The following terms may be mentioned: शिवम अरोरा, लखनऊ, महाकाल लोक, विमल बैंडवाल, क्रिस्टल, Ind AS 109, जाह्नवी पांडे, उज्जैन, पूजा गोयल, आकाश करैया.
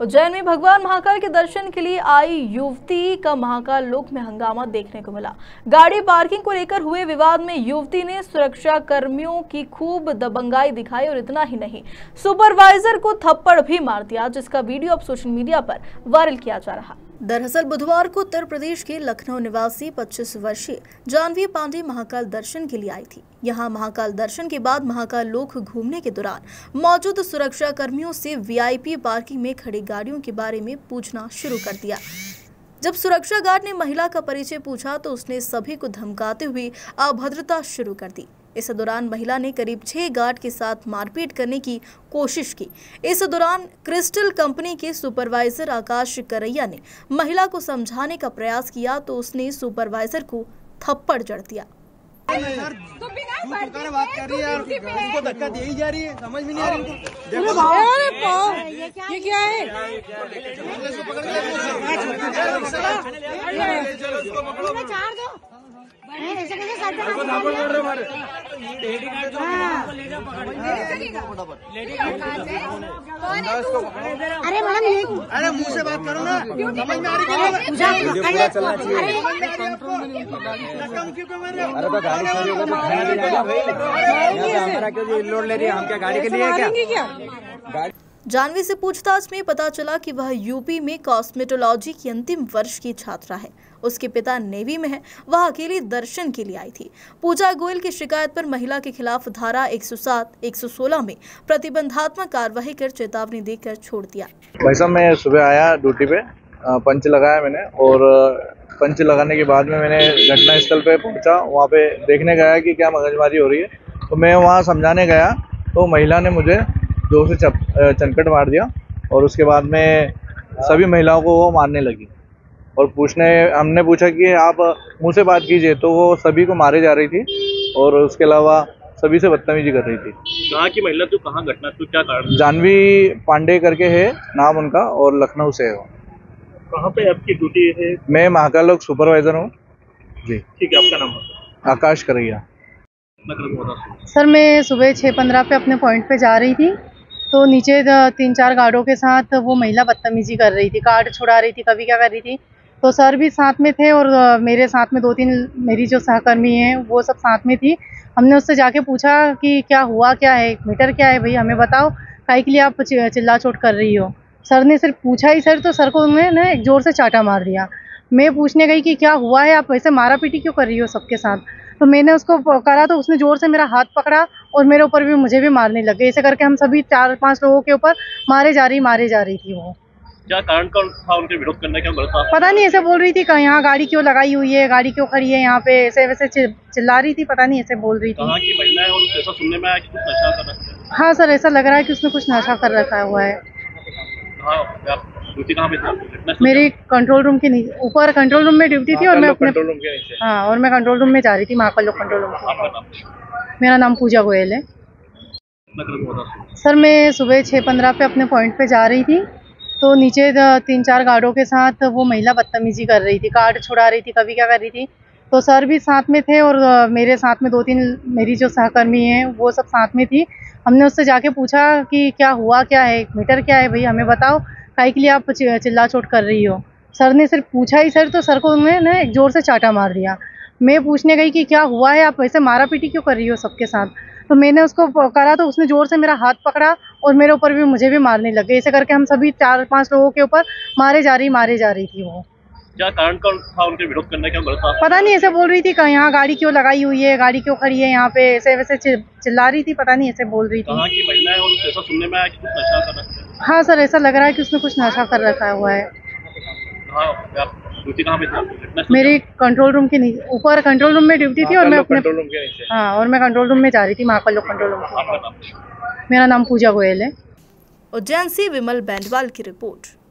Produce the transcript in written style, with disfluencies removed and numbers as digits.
उज्जैन में भगवान महाकाल के दर्शन के लिए आई युवती का महाकाल लोक में हंगामा देखने को मिला। गाड़ी पार्किंग को लेकर हुए विवाद में युवती ने सुरक्षा कर्मियों की खूब दबंगाई दिखाई और इतना ही नहीं, सुपरवाइजर को थप्पड़ भी मार दिया, जिसका वीडियो अब सोशल मीडिया पर वायरल किया जा रहा। दरअसल बुधवार को उत्तर प्रदेश के लखनऊ निवासी 25 वर्षीय जाह्नवी पांडे महाकाल दर्शन के लिए आई थी। यहां महाकाल दर्शन के बाद महाकाल लोक घूमने के दौरान मौजूद सुरक्षा कर्मियों से वीआईपी पार्किंग में खड़ी गाड़ियों के बारे में पूछना शुरू कर दिया। जब सुरक्षा गार्ड ने महिला का परिचय पूछा तो उसने सभी को धमकाते हुए अभद्रता शुरू कर दी। इस दौरान महिला ने करीब 6 गार्ड के साथ मारपीट करने की कोशिश की। इस दौरान क्रिस्टल कंपनी के सुपरवाइजर आकाश करैया ने महिला को समझाने का प्रयास किया तो उसने सुपरवाइजर को थप्पड़ जड़ दिया। तो बिना बात कर रही है, उसको धक्का दी ही जा रही है, समझ में नहीं आ रही है ये क्या है। अरे मुँह से बात करो ना, समझ में आ रही। जाह्नवी से पूछताछ में पता चला कि वह यूपी में कॉस्मेटोलॉजी की अंतिम वर्ष की छात्रा है। उसके पिता नेवी में है। वह अकेली दर्शन के लिए आई थी। पूजा गोयल की शिकायत पर महिला के खिलाफ धारा 107, 116 में प्रतिबंधात्मक कार्रवाई कर चेतावनी देकर छोड़ दिया। भाई साहब मैं सुबह आया ड्यूटी पे, पंच लगाया मैंने और पंच लगाने के बाद में मैंने घटना स्थल पे पहुंचा। वहाँ पे देखने गया कि क्या मगजमारी हो रही है, तो मैं वहाँ समझाने गया तो महिला ने मुझे जोर से चनकट मार दिया और उसके बाद में सभी महिलाओं को वो मारने लगी। और हमने पूछा कि आप मुँह से बात कीजिए, तो वो सभी को मारे जा रही थी और उसके अलावा सभी से बदतमीजी कर रही थी। कहाँ की महिला, तो कहाँ घटना, तो क्या कारण? जाह्नवी पांडे करके है नाम उनका और लखनऊ से है। कहाँ पे आपकी ड्यूटी है? मैं महाकाल लोक सुपरवाइजर हूँ जी। ठीक है, आपका नाम? आकाश करैया। सर मैं सुबह 6:15 पे अपने पॉइंट पे जा रही थी तो नीचे 3-4 गार्डों के साथ वो महिला बदतमीजी कर रही थी, कार्ड छुड़ा रही थी, कभी क्या कर रही थी। तो सर भी साथ में थे और मेरे साथ में 2-3 मेरी जो सहकर्मी हैं वो सब साथ में थी। हमने उससे जाके पूछा कि क्या हुआ, क्या है, मीटर क्या है भाई, हमें बताओ, काहे के लिए आप चिल्ला चोट कर रही हो। सर ने सिर्फ पूछा ही सर, तो सर को मैंने एक जोर से चाटा मार दिया। मैं पूछने गई कि क्या हुआ है, आप ऐसे मारा पीटी क्यों कर रही हो सबके साथ। तो मैंने उसको पकड़ा तो उसने जोर से मेरा हाथ पकड़ा और मेरे ऊपर भी मुझे भी मारने लगे। ऐसे करके हम सभी 4-5 लोगों के ऊपर मारे जा रही थी। वो क्या कारण था उनके विरोध करने का, पता नहीं, ऐसे बोल रही थी यहाँ गाड़ी क्यों लगाई हुई है, गाड़ी क्यों खड़ी है यहाँ पे, ऐसे वैसे चिल्ला रही थी, पता नहीं ऐसे बोल रही थी। हाँ सर ऐसा लग रहा है कि उसने कुछ नशा कर रखा हुआ है। मेरी कंट्रोल रूम के नीचे ऊपर कंट्रोल रूम में ड्यूटी थी और मैं अपने कंट्रोल रूम के नीचे, हाँ, और मैं कंट्रोल रूम में जा रही थी महाकाल लोक कंट्रोल रूम से। मेरा नाम पूजा गोयल है। सर मैं सुबह 6:15 पे अपने पॉइंट पे जा रही थी तो नीचे 3-4 गार्डों के साथ वो महिला बदतमीजी कर रही थी, कार्ड छुड़ा रही थी, कभी क्या कर रही थी। तो सर भी साथ में थे और मेरे साथ में 2-3 मेरी जो सहकर्मी हैं वो सब साथ में थी। हमने उससे जाके पूछा कि क्या हुआ, क्या है, मीटर क्या है भाई, हमें बताओ, काहे के लिए आप चिल्ला चोट कर रही हो। सर ने सिर्फ पूछा ही सर, तो सर को मैंने एक जोर से चाटा मार दिया। मैं पूछने गई कि क्या हुआ है, आप ऐसे मारा पीटी क्यों कर रही हो सबके साथ। तो मैंने उसको पकड़ा तो उसने जोर से मेरा हाथ पकड़ा और मेरे ऊपर भी मुझे भी मारने लगे। ऐसे करके हम सभी 4-5 लोगों के ऊपर मारे जा रही थी। वो क्या कारण था उनके विरोध करने का, पता नहीं, ऐसे बोल रही थी यहाँ गाड़ी क्यों लगाई हुई है, गाड़ी क्यों खड़ी है यहाँ पे, ऐसे वैसे चिल्ला रही थी, पता नहीं ऐसे बोल रही थी। हाँ सर ऐसा लग रहा है कि उसने कुछ नशा कर रखा हुआ है। मेरी कंट्रोल रूम के नीचे ऊपर कंट्रोल रूम में ड्यूटी थी और मैं अपने कंट्रोल रूम के नीचे, हाँ, और मैं कंट्रोल रूम में जा रही थी महाकाल लोक कंट्रोल रूम से। मेरा नाम पूजा गोयल है। उज्जैन से विमल बैंडवाल की रिपोर्ट।